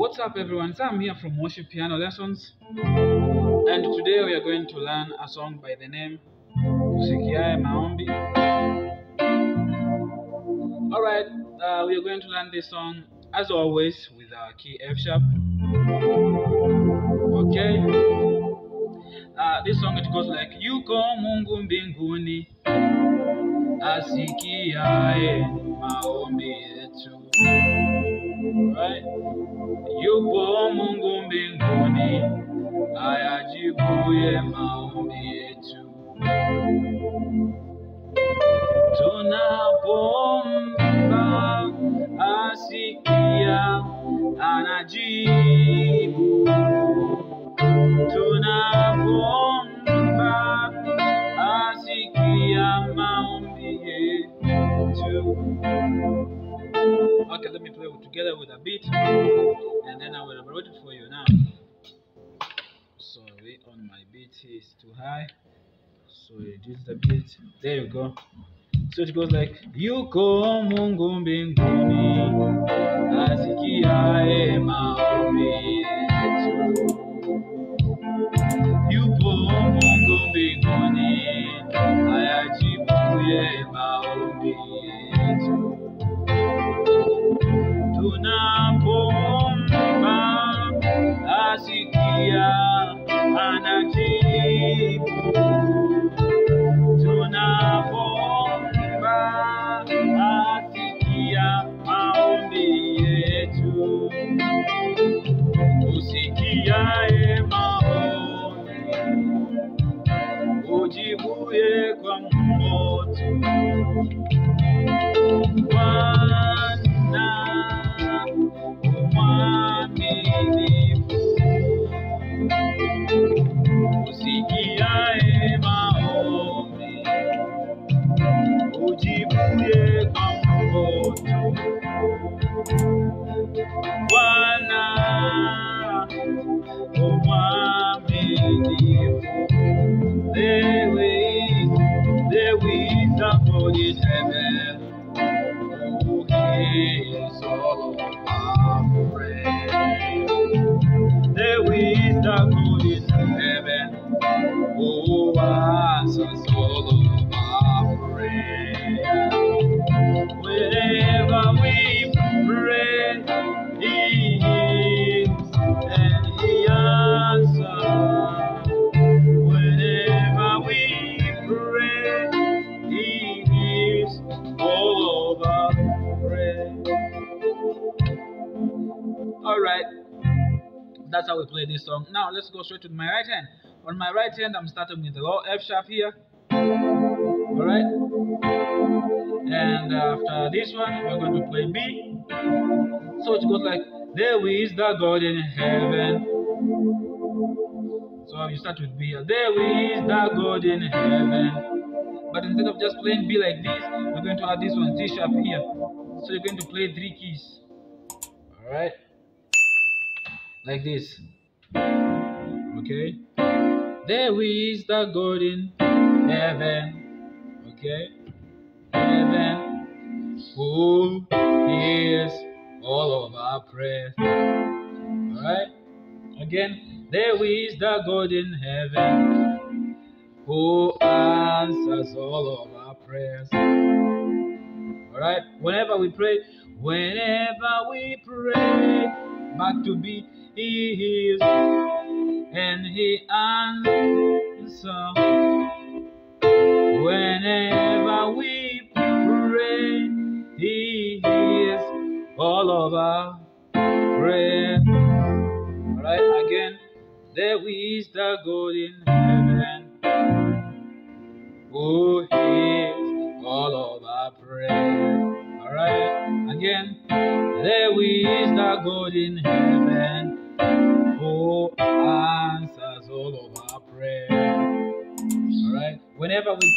What's up, everyone? Sam here from Worship Piano Lessons, and today we are going to learn a song by the name Usikiaye Maombi. Alright, we are going to learn this song as always with our key F sharp. Okay. This song, it goes like Yuko Mungu mbinguni, asikiaye maombi yetu. Right? Yuko Mungu mbinguni, ayajibuye maombi yetu. Tunapomba asikia, anajibu. Tunapomba asikia maombi yetu. Okay, let me play together with a beat, and then I will record it for you now. Sorry, on my beat is too high, so reduce the beat. There you go. So it goes like Yuko Mungu mbinguni, asikiaye maombi yetu. Yuko Mungu mbinguni, ayajibuye maombi yetu. Tunapomba asikia, anajibu. Tunapomba asikia maombi yetu. Usikiaye maombi, ujibuye kwa moto. Usikiaye maombi, ujibuye kwa moto. Bwana mwaminifu, there is somebody in heaven who hears all of our prayers. There is the good in heaven who answers all of our prayers. Whenever we pray, He hears and He answers. Whenever we pray, He hears all of our prayers. All right. That's how we play this song. Now let's go straight to my right hand. On my right hand, I'm starting with the low F sharp here. Alright? And after this one, we're going to play B. So it goes like, there is the God in heaven. So you start with B here. There is the God in heaven. But instead of just playing B like this, we're going to add this one, C sharp here. So you're going to play three keys. Alright? Like this. Okay. There is the God in heaven. Okay. Heaven, who hears all of our prayers. Alright. Again. There is the God in heaven who answers all of our prayers. Alright. Whenever we pray. Back to B. He hears and He answers. Whenever we pray, He hears all of our prayers. Alright, again. There is the God in heaven who hears all of our prayers. Alright, again. There is the God in heaven who answers all of our prayers. Alright, whenever we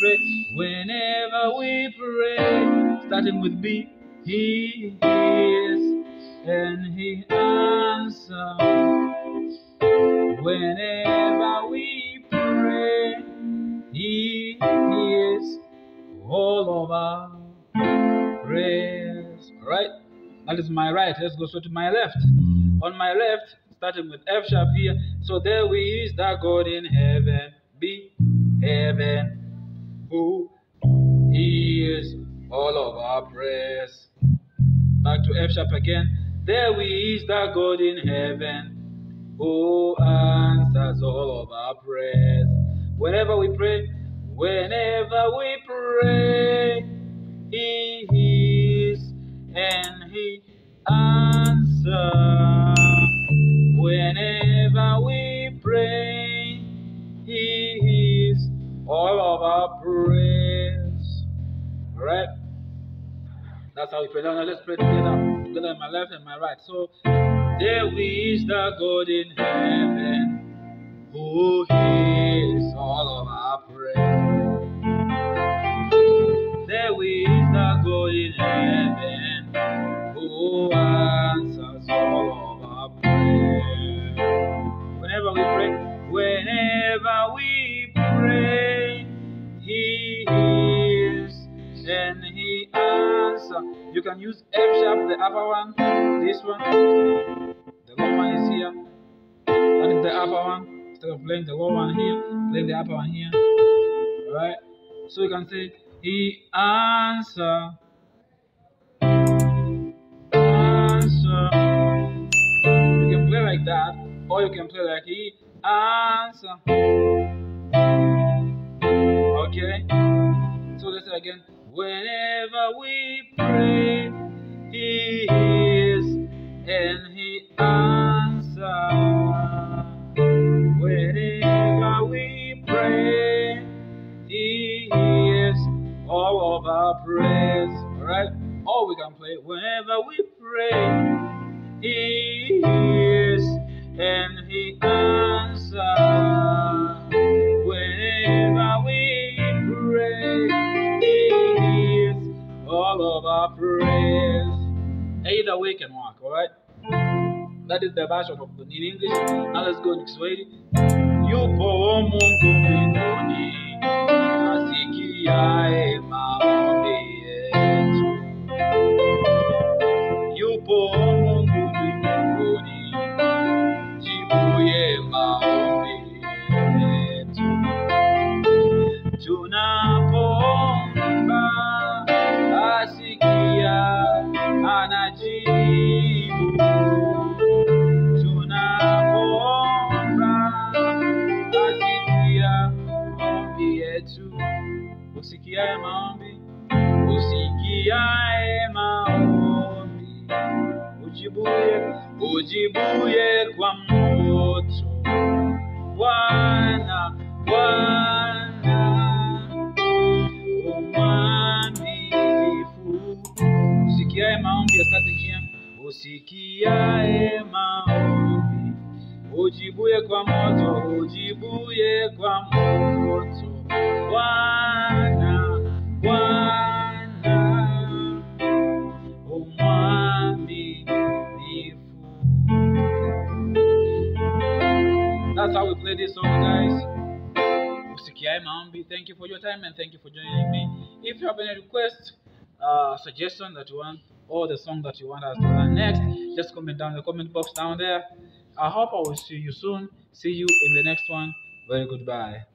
pray, starting with B, He hears and He answers. Whenever we pray, He hears all of our prayers. Alright, that is my right. Let's go straight to my left. on my left, starting with F sharp here. So there we use that God in heaven, be heaven, who hears all of our prayers. Back to F sharp again. There we is that God in heaven, who answers all of our prayers. Whenever we pray, He hears and He answers. Whenever we pray, He hears all of our prayers. All right. That's how we pray. Now let's pray together, my left and my right. So there we is the God in heaven, who hears all of our prayers. There we is the God in heaven, who answers all of our prayers. Whenever we pray, He hears and He answers. You can use F sharp, the upper one, this one, the low one is here, that is the upper one. Instead of playing the low one here, play the upper one here. Alright? So you can say, He answer. You can play like that, or you can play like He answer. Okay? So let's say again. Whenever we pray, He hears and He answers. Whenever we pray, He hears all of our prayers. Alright? Or we can play, whenever we pray, He hears and He answers. Whenever we pray, He all of our prayers. Either way can work, alright? That is the version of the New English. Now let's go to Kiswahili. Yuko Mungu mbinguni, asikiaye maombi yetu. Yuko Mungu mbinguni, jibuye maombi yetu. Tunapoomba asikia, anajibu. Tunapoomba asikia maombi yetu. Usikiaye maombi, usikiaye maombi, ujibuye kwa moto. Bwana, usikiaye maombi ya starting here. Usikiaye maombi, ujibuye kwa moto, ujibuye kwa moto. Bwana, Bwana, umwaminifu. That's how we play this song, guys. Usikiaye maombi. Thank you for your time and thank you for joining me. If you have any requests, suggestion that you want, or the song that you want us to learn next, just comment down in the comment box down there. I hope I will see you soon. See you in the next one. Very goodbye.